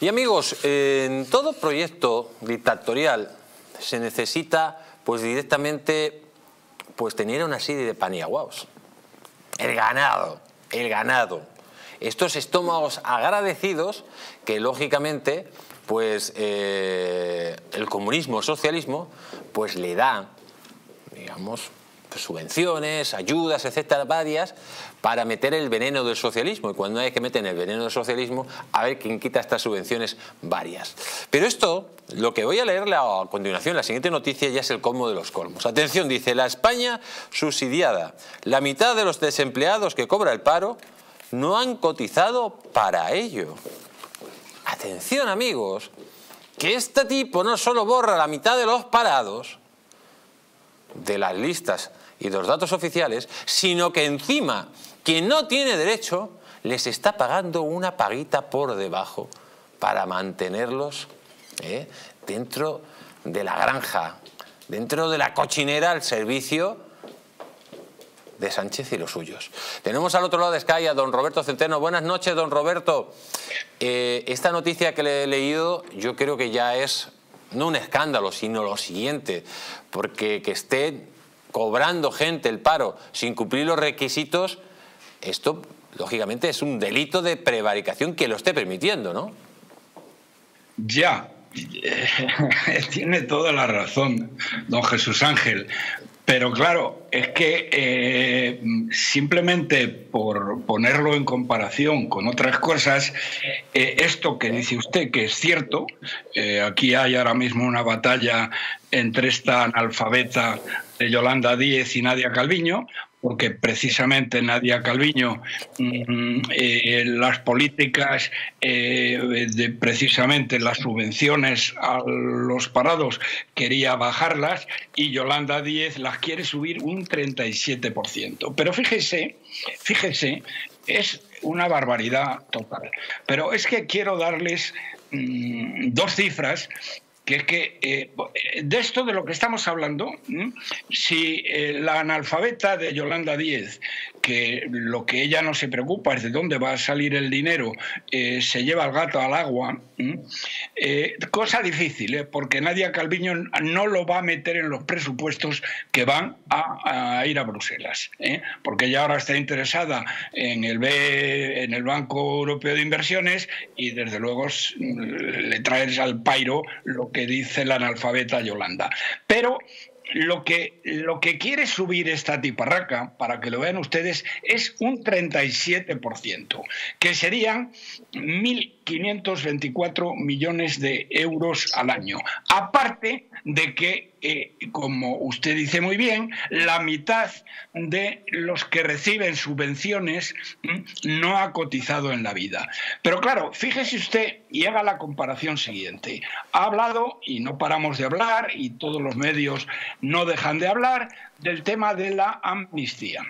Y amigos, en todo proyecto dictatorial se necesita pues directamente pues tener una serie de paniaguaos. El ganado. Estos estómagos agradecidos que lógicamente pues el comunismo, el socialismo pues le da, digamos, pues, subvenciones, ayudas, etcétera, varias, para meter el veneno del socialismo. Y cuando hay que meter el veneno del socialismo, a ver quién quita estas subvenciones varias. Pero esto, lo que voy a leerle a continuación, la siguiente noticia, ya es el colmo de los colmos. Atención, dice, la España subsidiada. La mitad de los desempleados que cobra el paro no han cotizado para ello. Atención, amigos, que este tipo no solo borra la mitad de los parados de las listas y los datos oficiales, sino que encima quien no tiene derecho les está pagando una paguita por debajo para mantenerlos dentro de la granja, dentro de la cochinera al servicio de Sánchez y los suyos. Tenemos al otro lado de Sky a don Roberto Centeno. Buenas noches, don Roberto. Esta noticia que le he leído yo creo que ya es no un escándalo, sino lo siguiente, porque que estén cobrando gente el paro sin cumplir los requisitos, esto lógicamente es un delito de prevaricación que lo esté permitiendo, ¿no? Ya, tiene toda la razón, don Jesús Ángel. Pero claro, es que simplemente por ponerlo en comparación con otras cosas, esto que dice usted que es cierto, aquí hay ahora mismo una batalla entre esta analfabeta de Yolanda Díaz y Nadia Calviño, porque precisamente Nadia Calviño, las políticas de precisamente las subvenciones a los parados quería bajarlas y Yolanda Díaz las quiere subir un 37%. Pero fíjese, es una barbaridad total. Pero es que quiero darles dos cifras. Que es que de esto de lo que estamos hablando, si la analfabeta de Yolanda Díaz, que lo que ella no se preocupa es de dónde va a salir el dinero, se lleva el gato al agua, cosa difícil, porque Nadia Calviño no lo va a meter en los presupuestos que van a ir a Bruselas, porque ella ahora está interesada en el Banco Europeo de Inversiones y desde luego le traes al pairo lo que dice la analfabeta Yolanda. Pero lo que quiere subir esta tiparraca, para que lo vean ustedes, es un 37%, que serían 1.524 millones de euros al año. Aparte de que, como usted dice muy bien, la mitad de los que reciben subvenciones no ha cotizado en la vida. Pero claro, fíjese usted y haga la comparación siguiente. Ha hablado, y no paramos de hablar, y todos los medios no dejan de hablar, del tema de la amnistía.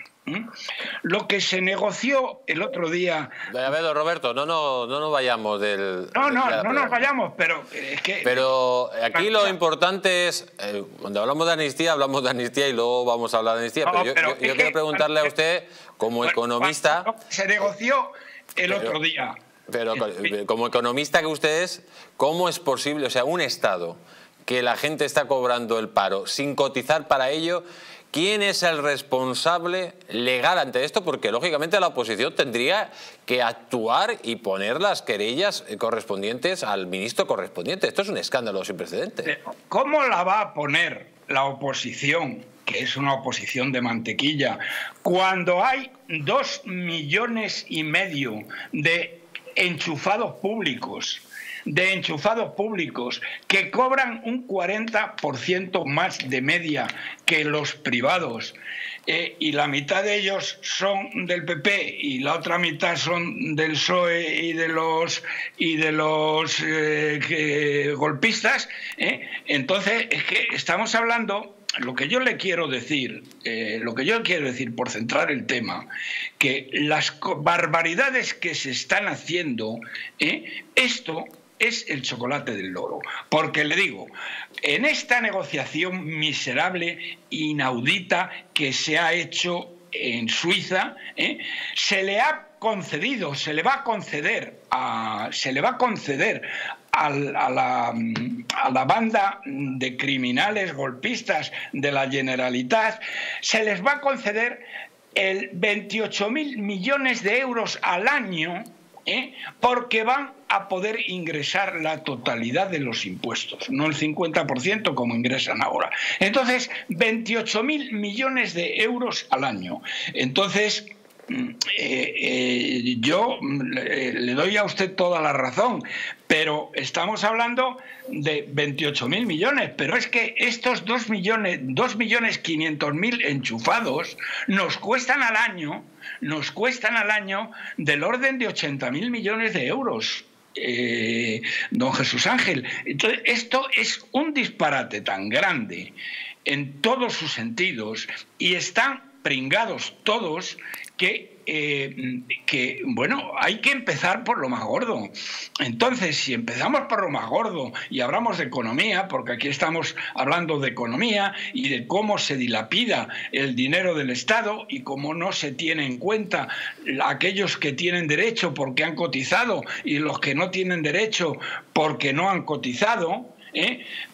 Lo que se negoció el otro día... A ver, don Roberto, no nos vayamos del... No nos vayamos, pero es que... Pero aquí lo importante es... cuando hablamos de amnistía y luego vamos a hablar de amnistía. No, pero yo quiero preguntarle a usted, como economista... Se negoció el otro día. Pero como economista que usted es, ¿cómo es posible, o sea, un Estado que la gente está cobrando el paro sin cotizar para ello? ¿Quién es el responsable legal ante esto? Porque lógicamente la oposición tendría que actuar y poner las querellas correspondientes al ministro correspondiente. Esto es un escándalo sin precedentes. ¿Cómo la va a poner la oposición, que es una oposición de mantequilla, cuando hay 2,5 millones de enchufados públicos? De enchufados públicos que cobran un 40% más de media que los privados, y la mitad de ellos son del PP y la otra mitad son del PSOE y de los golpistas, entonces es que estamos hablando... lo que yo quiero decir por centrar el tema, que las barbaridades que se están haciendo, esto es el chocolate del loro. Porque le digo, en esta negociación miserable, inaudita, que se ha hecho en Suiza, se le ha concedido, se le va a conceder a la banda de criminales golpistas de la Generalitat, se les va a conceder el 28.000 millones de euros al año, porque van a poder ingresar la totalidad de los impuestos, no el 50% como ingresan ahora. Entonces, 28.000 millones de euros al año. Entonces, yo le doy a usted toda la razón, pero estamos hablando de 28.000 millones, pero es que estos 2.500.000 enchufados nos cuestan al año del orden de 80.000 millones de euros. Don Jesús Ángel, entonces, esto es un disparate tan grande en todos sus sentidos y están pringados todos que, bueno, hay que empezar por lo más gordo. Entonces, si empezamos por lo más gordo y hablamos de economía, porque aquí estamos hablando de economía y de cómo se dilapida el dinero del Estado y cómo no se tiene en cuenta aquellos que tienen derecho porque han cotizado y los que no tienen derecho porque no han cotizado,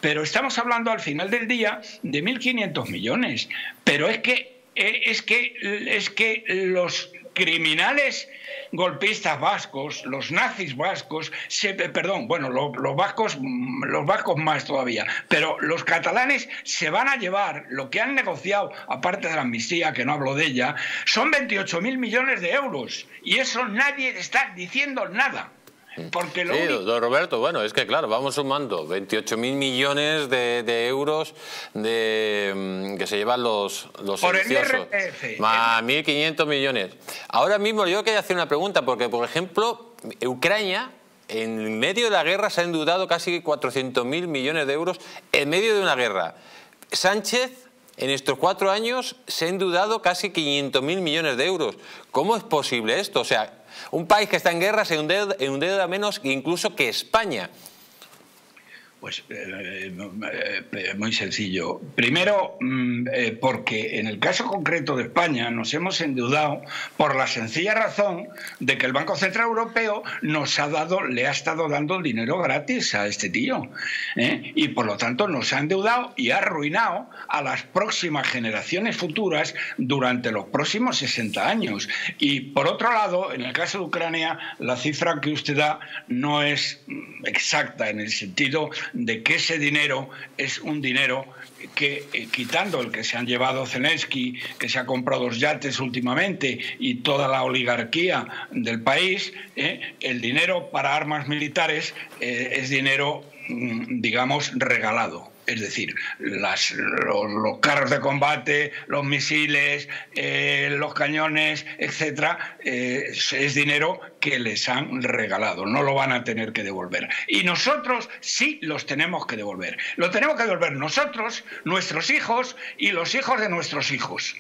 pero estamos hablando al final del día de 1.500 millones. Pero es que los criminales golpistas vascos, los nazis vascos, los vascos más todavía, pero los catalanes se van a llevar lo que han negociado, aparte de la amnistía, que no hablo de ella, son 28.000 millones de euros. Y eso nadie está diciendo nada. Porque lo sí, único... don Roberto, bueno, es que claro, vamos sumando 28.000 millones de euros que se llevan los sediciosos, más 1.500 millones. Ahora mismo yo quería hacer una pregunta, porque por ejemplo, Ucrania, en medio de la guerra se han endeudado casi 400.000 millones de euros en medio de una guerra. Sánchez, en estos 4 años, se ha endeudado casi 500.000 millones de euros. ¿Cómo es posible esto? O sea, un país que está en guerra se endeuda menos incluso que España. Pues muy sencillo. Primero, porque en el caso concreto de España nos hemos endeudado por la sencilla razón de que el Banco Central Europeo le ha estado dando dinero gratis a este tío. Y por lo tanto nos ha endeudado y ha arruinado a las próximas generaciones futuras durante los próximos 60 años. Y por otro lado, en el caso de Ucrania, la cifra que usted da no es exacta en el sentido de que ese dinero es un dinero que, quitando el que se han llevado Zelensky, que se ha comprado 2 yates últimamente y toda la oligarquía del país, el dinero para armas militares es dinero, digamos, regalado. Es decir, los carros de combate, los misiles, los cañones, etcétera, es dinero que les han regalado. No lo van a tener que devolver. Y nosotros sí los tenemos que devolver. Lo tenemos que devolver nosotros, nuestros hijos y los hijos de nuestros hijos.